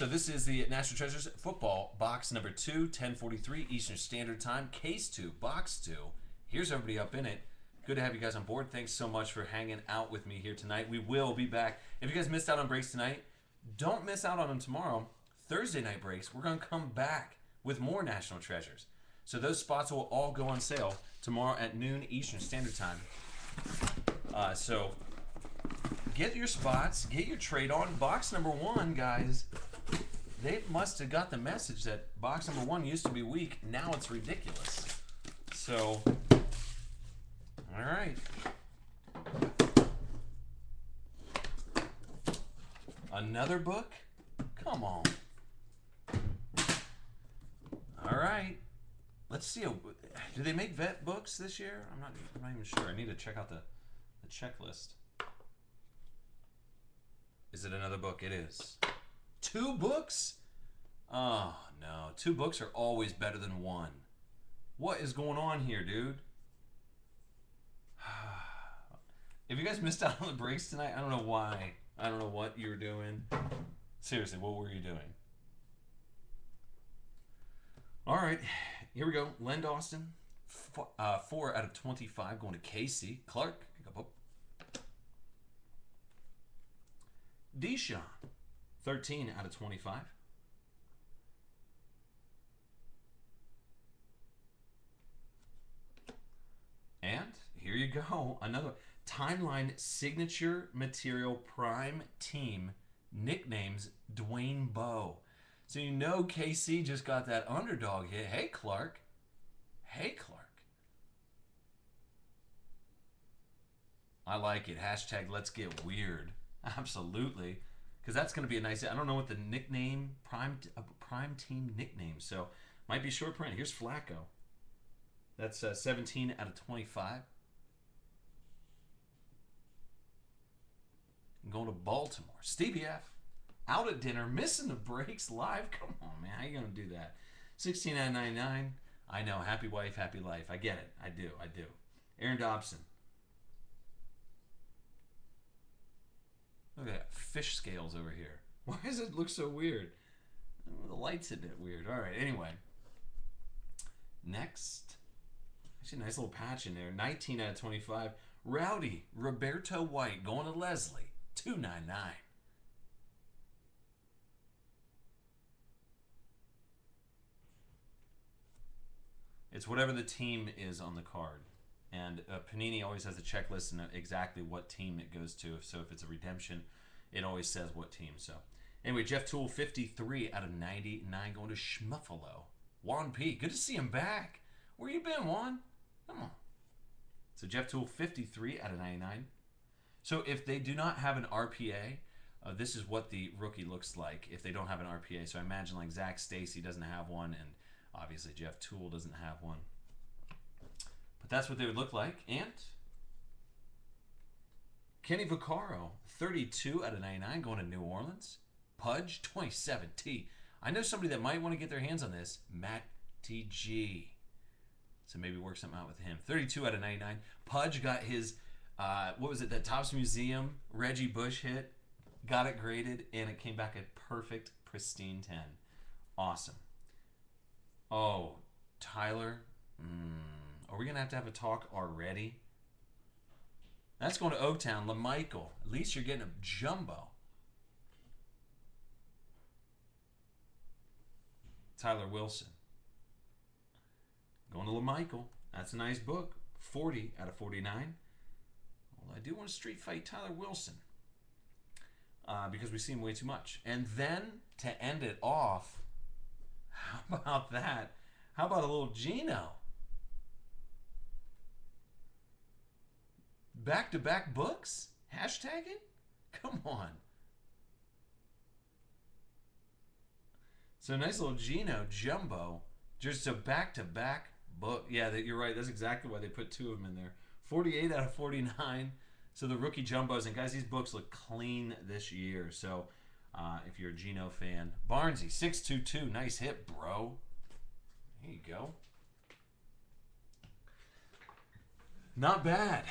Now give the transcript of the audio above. So this is the National Treasures Football box number 2, 10:43 Eastern Standard Time, case 2, box 2. Here's everybody up in it. Good to have you guys on board. Thanks so much for hanging out with me here tonight. We will be back. If you guys missed out on breaks tonight, don't miss out on them tomorrow. Thursday night breaks, we're going to come back with more National Treasures. So those spots will all go on sale tomorrow at noon Eastern Standard Time. So get your spots, get your trade on. Box number 1, guys. They must have got the message that box number 1 used to be weak. Now it's ridiculous. So, all right. Another book? Come on. All right. Let's see. Do they make vet books this year? I'm not even sure. I need to check out the checklist. Is it another book? It is. 2 books? Oh, no. 2 books are always better than 1. What is going on here, dude? If you guys missed out on the breaks tonight, I don't know why. I don't know what you were doing. Seriously, what were you doing? All right. Here we go. Len Austin, 4 out of 25 going to Casey Clark. Deshawn, 13 out of 25. And here you go. Another timeline signature material prime team nicknames Dwayne Bowe. So you know KC just got that underdog hit. Hey, Clark. Hey, Clark. I like it. Hashtag let's get weird. Absolutely. Because that's going to be a nice... I don't know what the nickname... prime team nickname. So, might be short print. Here's Flacco. That's 17 out of 25. I'm going to Baltimore. Stevie F. Out at dinner, missing the breaks live. Come on, man. How you going to do that? 16 out of 99. I know. Happy wife, happy life. I get it. I do. I do. Aaron Dobson. Look at that. Fish scales over here. Why does it look so weird? Oh, the light's hitting it weird. All right. Anyway. Next. Actually, a nice little patch in there. 19 out of 25. Rowdy Roberto White going to Leslie. 299. It's whatever the team is on the card. And Panini always has a checklist and exactly what team it goes to. So if it's a redemption, it always says what team. So anyway, Jeff Tool, 53 out of 99 going to Schmuffalo. Juan P, good to see him back. Where you been, Juan? Come on. So Jeff Tool, 53 out of 99. So if they do not have an RPA, this is what the rookie looks like if they don't have an RPA. So I imagine like Zach Stacey doesn't have one, and obviously Jeff Tool doesn't have one. But that's what they would look like. And Kenny Vaccaro, 32 out of 99, going to New Orleans. Pudge, 27T. I know somebody that might want to get their hands on this, Matt TG. So maybe work something out with him. 32 out of 99. Pudge got his, what was it, that Topps Museum Reggie Bush hit. Got it graded, and it came back a perfect, pristine 10. Awesome. Oh, Tyler. Are we going to have a talk already? That's going to Oaktown. LaMichael. At least you're getting a jumbo. Tyler Wilson. Going to LaMichael. That's a nice book. 40 out of 49. Well, I do want to street fight Tyler Wilson. Because we see him way too much. And then, to end it off, how about that? How about a little Gino? Back-to-back books? Hashtag it? Come on. So nice little Gino jumbo. Just a back-to-back book. Yeah, you're right. That's exactly why they put 2 of them in there. 48 out of 49. So the rookie jumbos. And, guys, these books look clean this year. So if you're a Gino fan. Barnsey, 622. Nice hit, bro. There you go. Not bad.